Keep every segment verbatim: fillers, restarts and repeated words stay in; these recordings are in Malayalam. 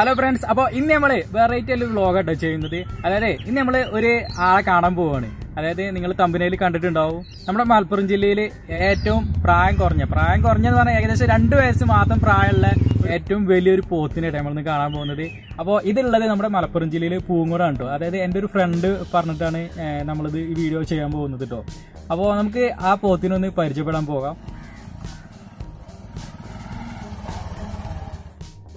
Hello friends, now we are going to do a vlog. Now we are going to അതായത് നിങ്ങൾ തമ്പനയിൽ കണ്ടിട്ടുണ്ടാവും നമ്മുടെ മലപ്പുറം ജില്ലയിലെ ഏറ്റവും പ്രായം കുറഞ്ഞ പ്രായം കുറഞ്ഞെന്ന് പറഞ്ഞാൽ ഏകദേശം രണ്ട് വയസ്സ് മാത്രം പ്രായമുള്ള ഏറ്റവും വലിയൊരു പോത്തിനെ നമ്മൾ ഇന്ന് കാണാൻ പോകുന്നത്. അപ്പോൾ ഇതുള്ളത് നമ്മുടെ മലപ്പുറം ജില്ലയിലെ പൂങ്ങോടാണ് ട്ടോ. അതായത് എൻ്റെ ഒരു ഫ്രണ്ട് പറഞ്ഞിട്ടാണ് നമ്മൾ ഇത് ഈ വീഡിയോ ചെയ്യാൻ പോകുന്നത് ട്ടോ. അപ്പോൾ നമുക്ക് ആ പോത്തിനെ ഒന്ന് പരിചയപ്പെടാൻ പോകാം.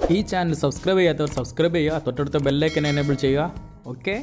ഈ ചാനൽ സബ്സ്ക്രൈബ് ചെയ്യാത്തവർ സബ്സ്ക്രൈബ് ചെയ്യുക, തൊട്ടടുത്ത ബെൽ ഐക്കൺ എനേബിൾ ചെയ്യുക. ഓക്കേ,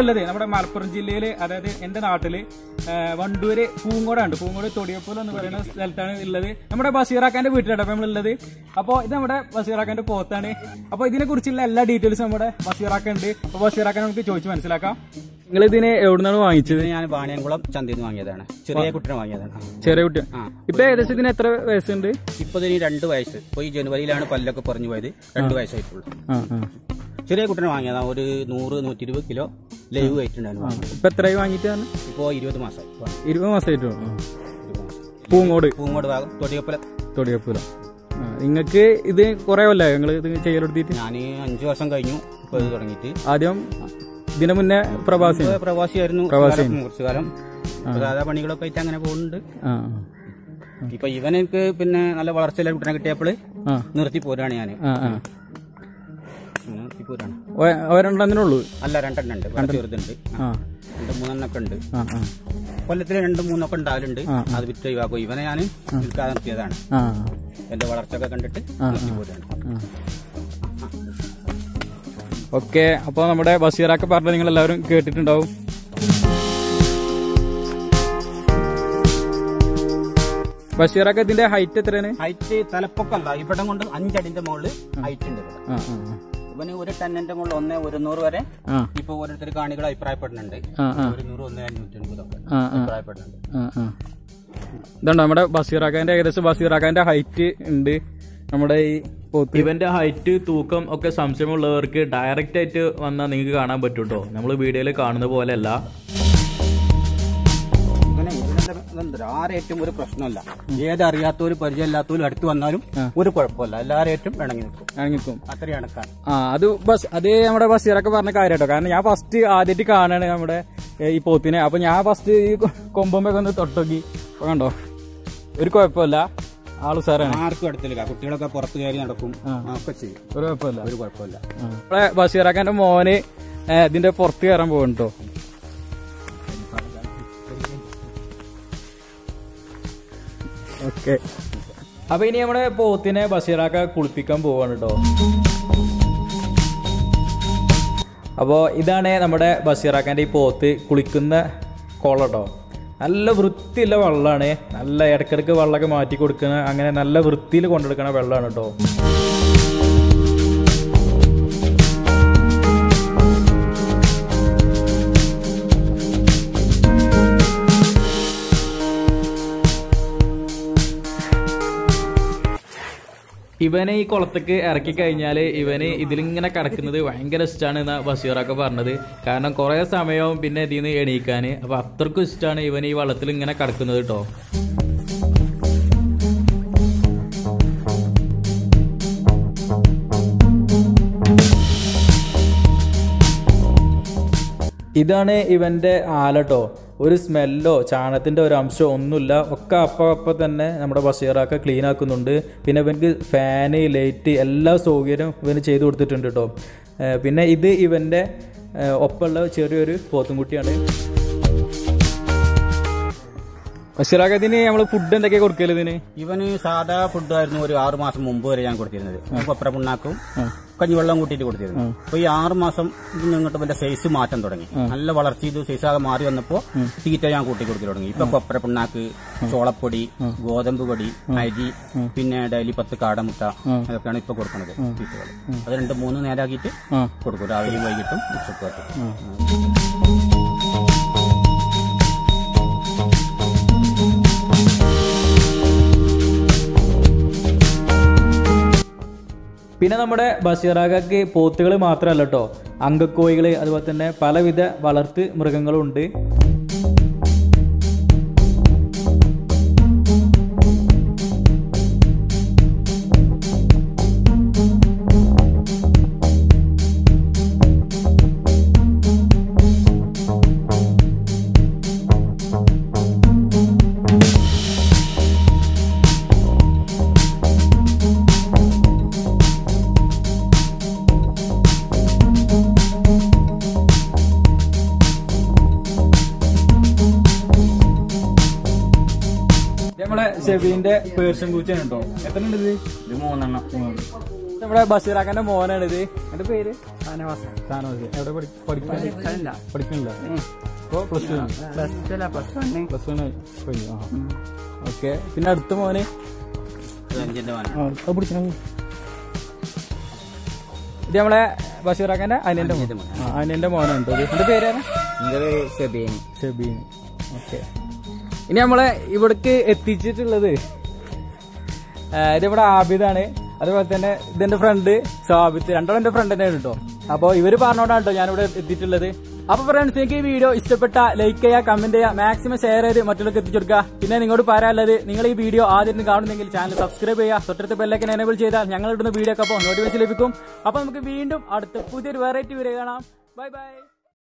ഇന്നുള്ളത് നമ്മുടെ മലപ്പുറം ജില്ലയിൽ അതായത് എൻ്റെ നാട്ടില് വണ്ടൂര് പൂങ്ങോടാണ്. പൂങ്ങോട് തൊടിയപ്പോൾ എന്ന് പറയുന്ന സ്ഥലത്താണ് ഉള്ളത്. നമ്മുടെ ബഷീറാക്കാന്റെ വീട്ടിലാണ് അപ്പോൾ നമ്മളുള്ളത്. അപ്പോൾ ഇത് നമ്മുടെ ബഷീറാക്കാന്റെ പോത്താണ്. അപ്പോൾ ഇതിനെ കുറിച്ചുള്ള എല്ലാ ഡീറ്റെയിൽസും നമ്മുടെ ബഷീറാക്കുണ്ട്. അപ്പോൾ ബഷീറാക്കാൻ നമുക്ക് ചോദിച്ചു മനസ്സിലാക്കാം. നിങ്ങൾ ഇതിനെ എവിടുന്നാണ് വാങ്ങിച്ചത്? ഞാൻ വാണിയംകുളം ചന്തയിൽ നിന്ന് വാങ്ങിയതാണ്. ചെറിയ കുട്ടിനെ വാങ്ങിയതാണ്. ചെറിയ കുട്ടി. ഇപ്പൊ ഏകദേശം ഇതിന് എത്ര വയസ്സുണ്ട്? ഇപ്പൊ ഇതിന് രണ്ട് വയസ്സ്. ഇപ്പൊ ഈ ജനുവരിയിലാണ് പല്ലൊക്കെ പറഞ്ഞു പോയത്. രണ്ട് വയസ്സായിട്ടുള്ളൂ. ചെറിയ കുട്ടനെ വാങ്ങിയതാണ്. ഒരു നൂറ് നൂറ്റി ഇരുപത് കിലോ ലൈവ് ആയിട്ടുണ്ടായിരുന്നു. ഇപ്പൊ എത്രയായി വാങ്ങിയിട്ടാണ്? ഇപ്പൊ ഇരുപത് മാസം ഇരുപത് മാസമായിട്ടു. പൂങ്ങോട് പൂങ്ങോട് ഭാഗം തൊടിയപ്പുലം തൊടിയപ്പുലം. നിങ്ങൾക്ക് ഇത് കുറെ കൊല്ലായോ നിങ്ങൾ ഇത് ചെയ്യലെടുത്തിട്ട്? ഞാൻ അഞ്ചു വർഷം കഴിഞ്ഞു ഇപ്പൊ ഇത് തുടങ്ങിയിട്ട്. ആദ്യം ഇതിനു മുന്നേ പ്രവാസി പ്രവാസിയായിരുന്നു. കുറച്ചു കാലം സാധാ പണികളൊക്കെ ആയിട്ട് അങ്ങനെ പോകുന്നുണ്ട്. ഇപ്പൊ ഇവനക്ക് പിന്നെ നല്ല വളർച്ചയുള്ള കുട്ടനെ കിട്ടിയപ്പോൾ നിർത്തി പോരാണ് ഞാൻ. രണ്ടെണ്ണത്തിനുള്ളൂ? അല്ല, രണ്ടെണ്ണുണ്ട്. ചെറുതുണ്ട്, രണ്ട് മൂന്നെണ്ണൊക്കെ ഉണ്ട്. കൊല്ലത്തിൽ രണ്ട് മൂന്നൊക്കെ ഉണ്ടാവലുണ്ട്. അത് വിറ്റ് ഒഴിവാക്കും. ഇവനെ ഞാൻ വിൽക്കാതെ നിർത്തിയതാണ്. എന്റെ വളർച്ച ഒക്കെ കണ്ടിട്ട് പോരാണ്. ഓക്കെ, അപ്പൊ നമ്മുടെ ബഷീറാക്ക പറഞ്ഞത് നിങ്ങൾ എല്ലാവരും കേട്ടിട്ടുണ്ടാവും. ബഷീറാക്ക ഇതിന്റെ ഹൈറ്റ് എത്രയാണ്? ഹൈറ്റ് തലപ്പൊക്കല്ല, ഇവിടം കൊണ്ട് അഞ്ചടിന്റെ മുകളിൽ ഹൈറ്റ് ഉണ്ട്. ഇവന് ഒരു ടെന്നിന്റെ മുകളിൽ ഒന്ന് ഒരുന്നൂറ് വരെ ഇപ്പൊ ഓരോരുത്തർ കാണികൾ അഭിപ്രായപ്പെടുന്നുണ്ട്. ഒരുന്നൂറ് ഒന്ന് അഞ്ഞൂറ്റി എൺപതൊക്കെ അഭിപ്രായപ്പെടുന്നുണ്ട്. ഇതാണ് നമ്മുടെ ബഷീറാക്കാന്റെ ഏകദേശം ബഷീറാക്കാന്റെ ഹൈറ്റ് ഉണ്ട്. നമ്മുടെ ഈ ഇവന്റെ ഹൈറ്റ് തൂക്കം ഒക്കെ സംശയമുള്ളവർക്ക് ഡയറക്റ്റ് ആയിട്ട് വന്നാൽ നിങ്ങൾക്ക് കാണാൻ പറ്റും കേട്ടോ. നമ്മൾ വീഡിയോയിൽ കാണുന്ന പോലെയല്ല. ആരേറ്റവും ഒരു പ്രശ്നമല്ല. ഏതറിയാത്തവരും പരിചയമില്ലാത്തവരും അടുത്ത് വന്നാലും ഒരു കുഴപ്പമില്ല. എല്ലാരേറ്റവും ഇണങ്ങി നിൽക്കും ഇണങ്ങി നിൽക്കും അത്രയാണ്. ആ അത് ബസ് അതേ നമ്മുടെ ബഷീറൊക്കെ പറഞ്ഞ കാര്യമായിട്ടോ. കാരണം ഞാൻ ഫസ്റ്റ് ആദ്യമായിട്ട് കാണാണ് നമ്മുടെ ഈ പോത്തിനെ. അപ്പൊ ഞാൻ ഫസ്റ്റ് ഈ കൊമ്പൊമ്പൊക്കെ ഒന്ന് തൊട്ടോക്കി. കണ്ടോ, ഒരു കുഴപ്പമില്ല. ആളു സാറാണ്. ആർക്കും അടുത്തില്ല. കുട്ടികളൊക്കെ പുറത്ത് കയറി നടക്കും. ഒരു കുഴപ്പമില്ല ഒരു കുഴപ്പമില്ല നമ്മളെ ബഷീറാക്കാന്റെ മോന് ഇതിന്റെ പുറത്ത് കയറാൻ പോകുന്നുണ്ടോ. ഓക്കെ, അപ്പൊ ഇനി നമ്മുടെ പോത്തിനെ ബഷീറാക്ക കുളിപ്പിക്കാൻ പോവാണ് കേട്ടോ. അപ്പോൾ ഇതാണ് നമ്മുടെ ബഷീറാക്കാന്റെ ഈ പോത്ത് കുളിക്കുന്ന കുളം കേട്ടോ. നല്ല വൃത്തിയുള്ള വെള്ളമാണ്. നല്ല ഇടയ്ക്കിടയ്ക്ക് വെള്ളമൊക്കെ മാറ്റി കൊടുക്കുന്ന അങ്ങനെ നല്ല വൃത്തിയിൽ കൊണ്ടെടുക്കണ വെള്ളമാണ് കേട്ടോ. ഇവനെ ഈ കുളത്തേക്ക് ഇറക്കി കഴിഞ്ഞാൽ ഇവന് ഇതിലിങ്ങനെ കിടക്കുന്നത് ഭയങ്കര ഇഷ്ടമാണെന്ന് ബഷീറൊക്കെ പറഞ്ഞത്. കാരണം കുറേ സമയവും പിന്നെ ഇതിൽ നിന്ന് എണീക്കാൻ. അപ്പോൾ അത്രക്കും ഇഷ്ടമാണ് ഇവൻ ഈ വള്ളത്തിൽ ഇങ്ങനെ കിടക്കുന്നത് കേട്ടോ. ഇതാണ് ഇവൻ്റെ ആലട്ടോ. ഒരു സ്മെല്ലോ ചാണത്തിൻ്റെ ഒരു അംശമോ ഒന്നുമില്ല. ഒക്കെ അപ്പം അപ്പം തന്നെ നമ്മുടെ ബഷീറൊക്കെ ക്ലീൻ ആക്കുന്നുണ്ട്. പിന്നെ ഇവനക്ക് ഫാന്, ലൈറ്റ്, എല്ലാ സൗകര്യവും ഇവന് ചെയ്ത് കൊടുത്തിട്ടുണ്ട് കേട്ടോ. പിന്നെ ഇത് ഇവൻ്റെ ഒപ്പമുള്ള ചെറിയൊരു പോത്തുംകുട്ടിയാണ്. ബഷീറൊക്കെ ഇതിന് നമ്മൾ ഫുഡ് എന്തൊക്കെയാണ് കൊടുക്കല്? ഇതിന് ഇവന് സാധാ ഫുഡായിരുന്നു ഒരു ആറ് മാസം മുമ്പ് വരെ ഞാൻ കൊടുത്തിരുന്നത്. കൊപ്ര പിണ്ണാക്കും കഞ്ഞിവെള്ളം കൂട്ടിയിട്ട് കൊടുത്തിരുന്നു. അപ്പൊ ഈ ആറ് മാസം ഇങ്ങോട്ട് ഇവന്റെ സൈസ് മാറ്റം തുടങ്ങി. നല്ല വളർച്ച ചെയ്ത് സൈസാകെ മാറി വന്നപ്പോ തീറ്റ ഞാൻ കൂട്ടി കൊടുത്തു തുടങ്ങി. ഇപ്പൊ കൊപ്ര പിണ്ണാക്ക്, ചോളപ്പൊടി, ഗോതമ്പ് പൊടി, അരി, പിന്നെ ഡെയിലി പത്ത് കാടമുട്ട, അതൊക്കെയാണ് ഇപ്പൊ കൊടുക്കുന്നത് തീറ്റകൾ. അത് രണ്ട് മൂന്ന് നേരാക്കിയിട്ട് കൊടുക്കും, രാവിലെയും വൈകിട്ടും ഉച്ചക്കും. പിന്നെ നമ്മുടെ ബഷീറാക്കക്ക് പോത്തുകൾ മാത്രമല്ല കേട്ടോ, അങ്കക്കോഴികൾ, അതുപോലെ തന്നെ പലവിധ വളർത്ത് മൃഗങ്ങളുണ്ട്. നമ്മുടെ ഷെബീന്റെ പേർഷ്യൻ പൂച്ചയാണ് കേട്ടോ. എത്ര ഉണ്ട് ഇത്? ഇത് മൂന്നെണ്ണം. നമ്മുടെ ബഷീറാക്കന്റെ മോനാണ് ഇത്. എന്റെ പേര് എവിടെ പഠിക്കുന്നില്ല പഠിക്കുന്നില്ല ഇപ്പൊ പ്ലസ് ടു പ്ലസ് വൺ കഴിഞ്ഞു. ഓക്കെ. പിന്നെ അടുത്ത മോന് പിടിക്കണം. ഇത് നമ്മളെ ബഷീറാക്കന്റെ അനിയന്റെ അനിയന്റെ മോനാണ് കേട്ടോ. എന്റെ പേരാണ് ഷെബീൻ. ഷെബീൻ. ഓക്കെ. ഇനി നമ്മളെ ഇവിടേക്ക് എത്തിച്ചിട്ടുള്ളത് ഇതിവിടെ ആബിദാണ്. അതുപോലെ തന്നെ ഇതെന്റെ ഫ്രണ്ട് സാബിത്ത്. രണ്ടോളം എന്റെ ഫ്രണ്ട് തന്നെയാണ് കേട്ടോ. അപ്പോൾ ഇവർ പറഞ്ഞോണ്ടാണ് കേട്ടോ ഞാനിവിടെ എത്തിയിട്ടുള്ളത്. അപ്പൊ ഫ്രണ്ട്സ്, നിങ്ങൾക്ക് ഈ വീഡിയോ ഇഷ്ടപ്പെട്ട ലൈക്ക് ചെയ്യുക, കമന്റ് ചെയ്യുക, മാക്സിമം ഷെയർ ചെയ്ത് മറ്റുള്ളവർക്ക് എത്തിച്ചു കൊടുക്കുക. പിന്നെ നിങ്ങളോട് പറയാനുള്ളത്, നിങ്ങൾ ഈ വീഡിയോ ആദ്യം കാണുന്നെങ്കിൽ ചാനൽ സബ്സ്ക്രൈബ് ചെയ്യുക. തൊട്ടടുത്ത ബെല്ലൈക്കൻ എനേബിൾ ചെയ്താൽ ഞങ്ങൾ ഇടുന്ന വീഡിയോ ഒക്കെ അപ്പോൾ നോട്ടിഫിക്കേഷൻ ലഭിക്കും. അപ്പൊ നമുക്ക് വീണ്ടും അടുത്ത പുതിയൊരു വെറൈറ്റി വീഡിയോ കാണാം. Bye by.